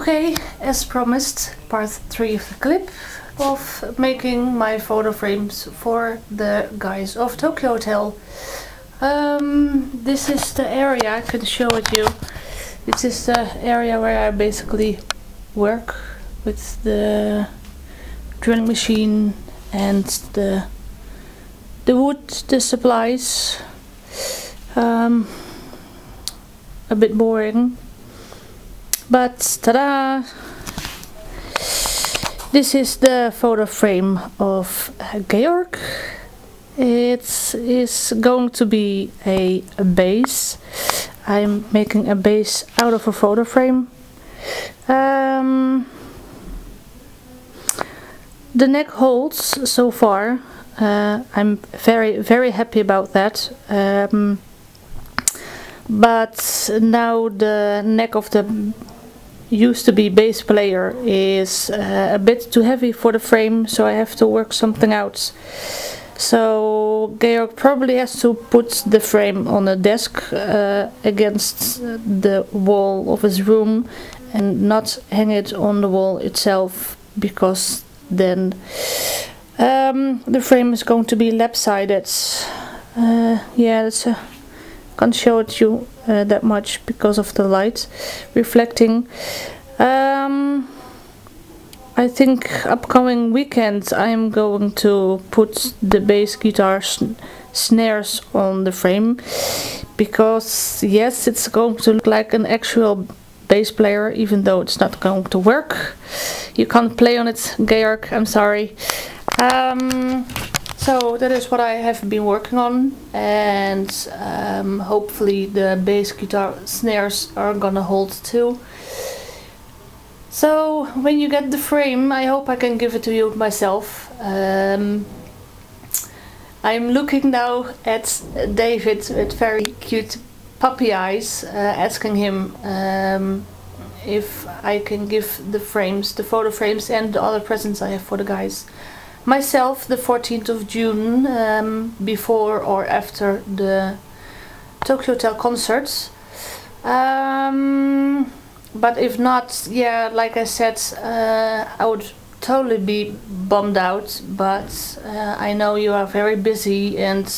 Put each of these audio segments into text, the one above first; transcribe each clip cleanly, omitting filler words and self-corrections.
Okay, as promised, part 3 of the clip of making my photo frames for the guys of Tokio Hotel. This is the area, I can show it you. This is the area where I basically work with the drilling machine and the wood, the supplies. A bit boring, but ta-da! This is the photo frame of Georg. It is going to be a base. I'm making a base out of a photo frame. The neck holds so far. I'm very, very happy about that. But now the neck of the used to be bass player is a bit too heavy for the frame, so I have to work something out. So Georg probably has to put the frame on a desk against the wall of his room and not hang it on the wall itself, because then the frame is going to be lap-sided. Yeah, that's a can't show it to you that much because of the light reflecting. I think upcoming weekend I am going to put the bass guitar snares on the frame, because yes, it's going to look like an actual bass player, even though it's not going to work. You can't play on it, Georg, I'm sorry. So that is what I have been working on, and hopefully the bass guitar snares are gonna hold too. So when you get the frame, I hope I can give it to you myself. I'm looking now at David with very cute puppy eyes, asking him if I can give the frames, the photo frames and the other presents I have for the guys, myself, the 14th of June, before or after the Tokyo Hotel concerts. But if not, yeah, like I said, I would totally be bummed out, but I know you are very busy, and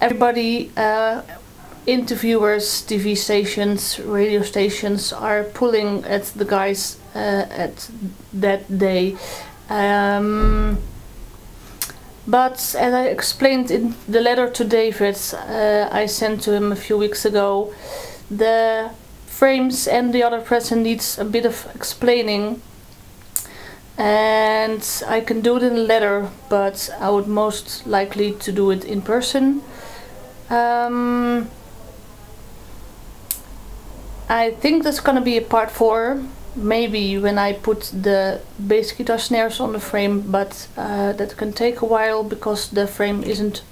everybody, interviewers, TV stations, radio stations are pulling at the guys at that day. But as I explained in the letter to David I sent to him a few weeks ago, the frames and the other present needs a bit of explaining, and I can do it in the letter, but I would most likely to do it in person. I think that's gonna be a part 4. Maybe when I put the bass guitar snares on the frame, but that can take a while because the frame isn't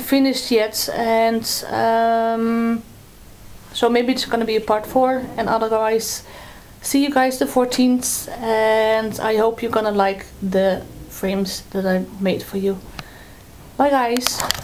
finished yet, and so maybe it's gonna be a part 4. And otherwise, see you guys the 14th, and I hope you're gonna like the frames that I made for you. Bye guys.